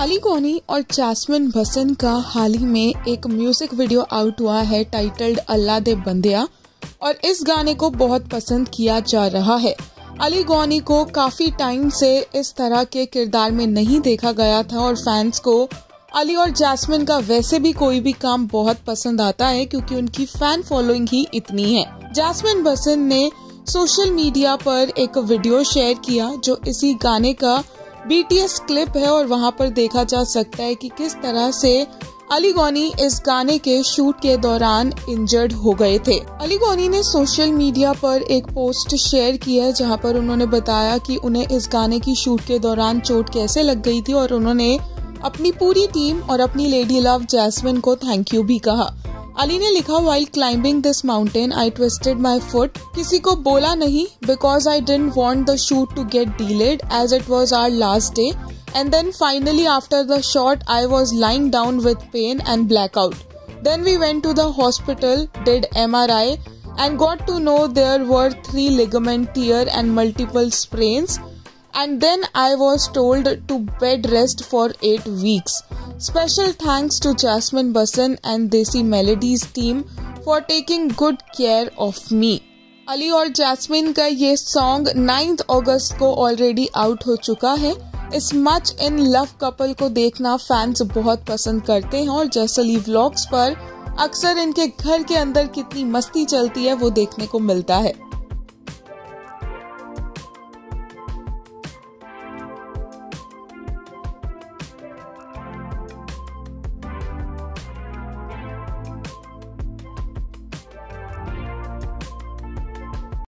अली गोनी और जास्मिन भसन का हाल ही में एक म्यूजिक वीडियो आउट हुआ है टाइटल्ड अल्लाह दे बंदिया और इस गाने को बहुत पसंद किया जा रहा है। अली गोनी को काफ़ी टाइम से इस तरह के किरदार में नहीं देखा गया था और फैंस को अली और जास्मिन का वैसे भी कोई भी काम बहुत पसंद आता है क्योंकि उनकी फैन फॉलोइंग ही इतनी है। जास्मिन भसन ने सोशल मीडिया पर एक वीडियो शेयर किया जो इसी गाने का BTS क्लिप है और वहां पर देखा जा सकता है कि किस तरह से अली गोनी इस गाने के शूट के दौरान इंजर्ड हो गए थे। अली गोनी ने सोशल मीडिया पर एक पोस्ट शेयर की है जहां पर उन्होंने बताया कि उन्हें इस गाने की शूट के दौरान चोट कैसे लग गई थी और उन्होंने अपनी पूरी टीम और अपनी लेडी लव जैस्मिन को थैंक यू भी कहा। अली ने लिखा, while climbing this mountain I twisted my foot, किसी को बोला नहीं because I didn't want the shoot to get delayed as it was our last day and then finally after the shot I was lying down with pain and blackout, then we went to the hospital, did MRI and got to know there were 3 ligament tear and multiple sprains and then I was told to bed rest for 8 weeks. Special thanks to Jasmin Bhasin and Desi Melodies team for taking good care of me. Ali और जैस्मिन का ये song 9 अगस्त को already out हो चुका है। इस much in love couple को देखना फैंस बहुत पसंद करते हैं और जैसली व्लॉग्स पर अक्सर इनके घर के अंदर कितनी मस्ती चलती है वो देखने को मिलता है।